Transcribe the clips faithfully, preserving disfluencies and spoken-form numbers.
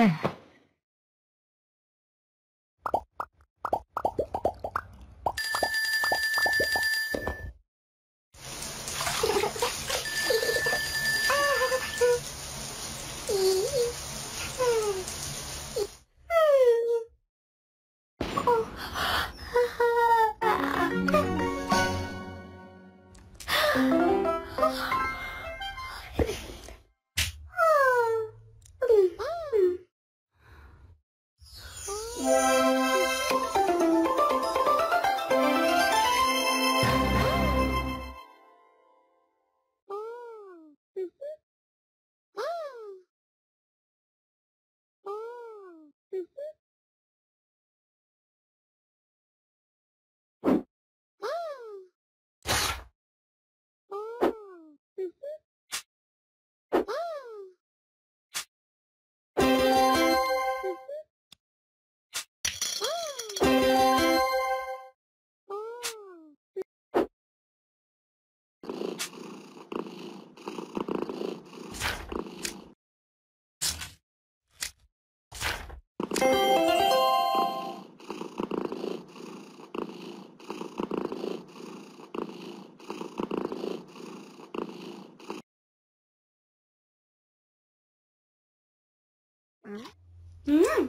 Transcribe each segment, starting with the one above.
Mm. Mm.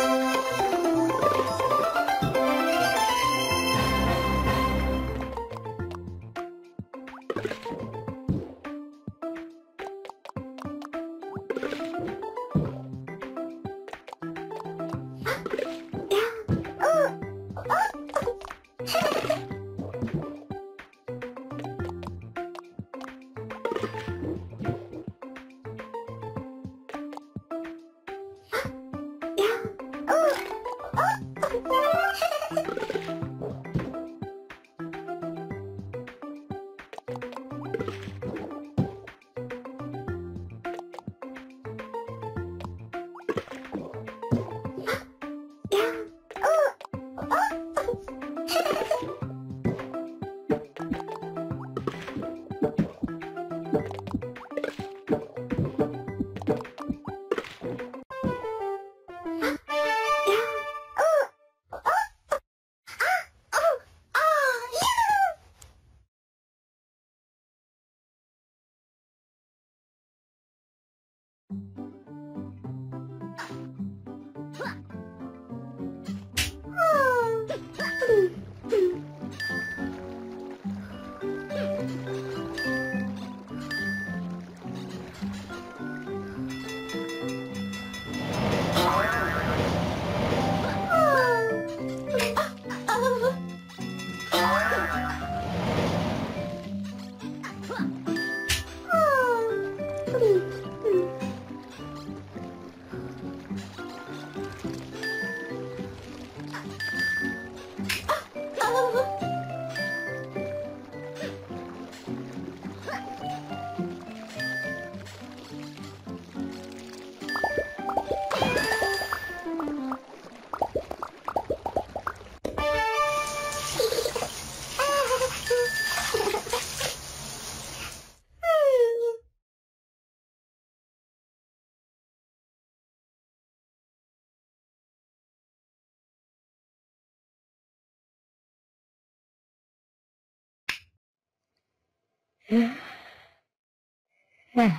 Yeah.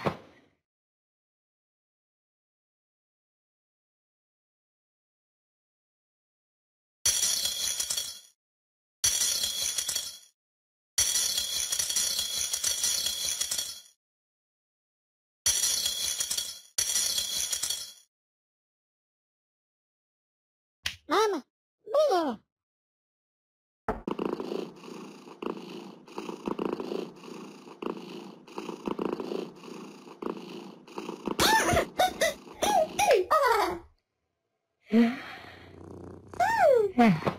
Mama, yeah. Yeah.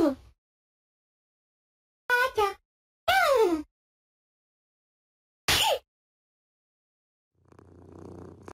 Yeah.